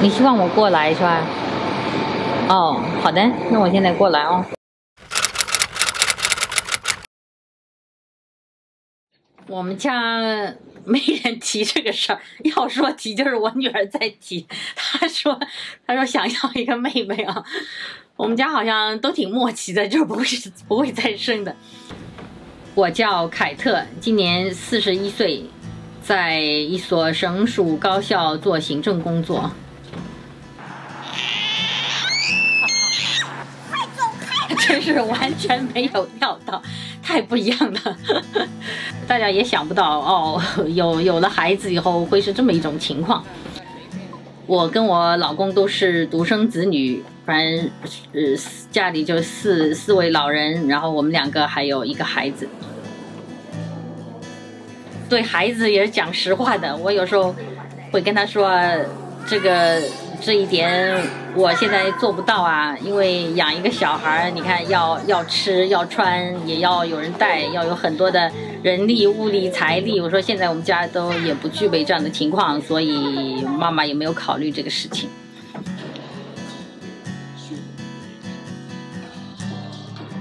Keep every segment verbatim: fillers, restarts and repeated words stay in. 你希望我过来是吧？哦，好的，那我现在过来哦。我们家没人提这个事儿，要说提就是我女儿在提。她说，她说想要一个妹妹啊。我们家好像都挺默契的，就是不会不会再生的。我叫凯特，今年四十一岁。 在一所省属高校做行政工作。快走开！真是完全没有料到，太不一样了。大家也想不到哦，有有了孩子以后会是这么一种情况。我跟我老公都是独生子女，反正呃家里就四四位老人，然后我们两个还有一个孩子。 对孩子也是讲实话的，我有时候会跟他说，这个这一点我现在做不到啊，因为养一个小孩，你看要要吃要穿，也要有人带，要有很多的人力、物力、财力。我说现在我们家都也不具备这样的情况，所以妈妈也没有考虑这个事情。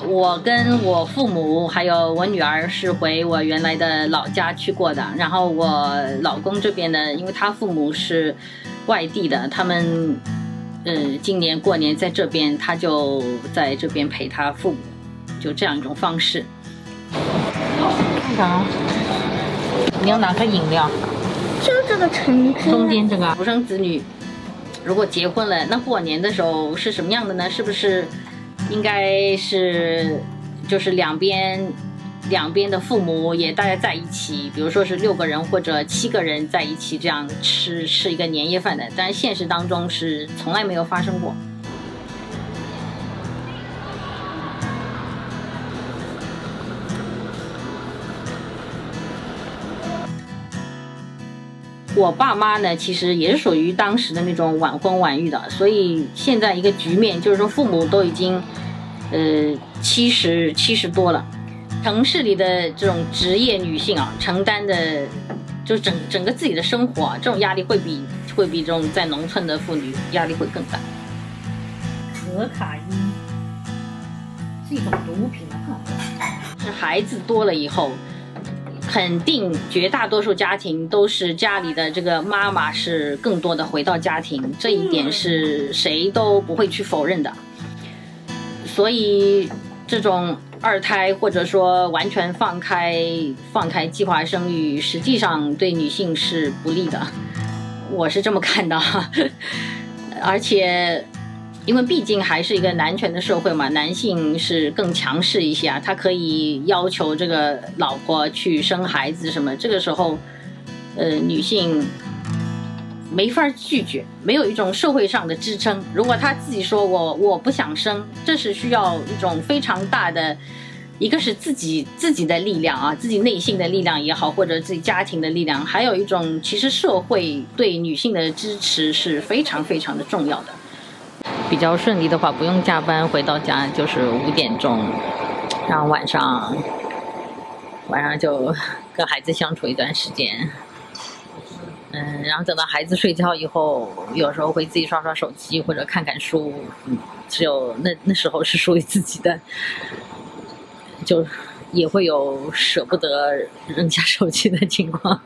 我跟我父母还有我女儿是回我原来的老家去过的，然后我老公这边呢，因为他父母是外地的，他们呃今年过年在这边，他就在这边陪他父母，就这样一种方式。看看啊，你要哪个饮料？就这个橙汁。中间这个。独生子女如果结婚了，那过年的时候是什么样的呢？是不是？ 应该是，就是两边，两边的父母也大家在一起，比如说是六个人或者七个人在一起这样吃吃一个年夜饭的，但是现实当中是从来没有发生过。我爸妈呢，其实也是属于当时的那种晚婚晚育的，所以现在一个局面就是说，父母都已经，呃，七十七十多了。城市里的这种职业女性啊，承担的就是整整个自己的生活啊，这种压力会比会比这种在农村的妇女压力会更大。可卡因是一种毒品啊，是孩子多了以后。 肯定，绝大多数家庭都是家里的这个妈妈是更多的回到家庭，这一点是谁都不会去否认的。所以，这种二胎或者说完全放开放开计划生育，实际上对女性是不利的，我是这么看的。而且，因为毕竟还是一个男权的社会嘛，男性是更强势一些啊，他可以要求这个老婆去生孩子什么。这个时候，呃，女性没法拒绝，没有一种社会上的支撑。如果她自己说我我不想生，这是需要一种非常大的，一个是自己自己的力量啊，自己内心的力量也好，或者自己家庭的力量，还有一种其实社会对女性的支持是非常非常的重要的。 比较顺利的话，不用加班，回到家就是五点钟，然后晚上，晚上就跟孩子相处一段时间，嗯，然后等到孩子睡觉以后，有时候会自己刷刷手机或者看看书，嗯，只有那那时候是属于自己的，就也会有舍不得扔下手机的情况。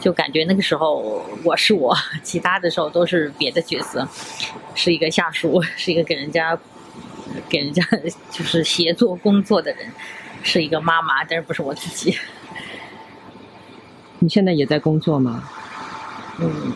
就感觉那个时候我是我，其他的时候都是别的角色，是一个下属，是一个给人家给人家就是协作工作的人，是一个妈妈，但是不是我自己。你现在也在工作吗？嗯，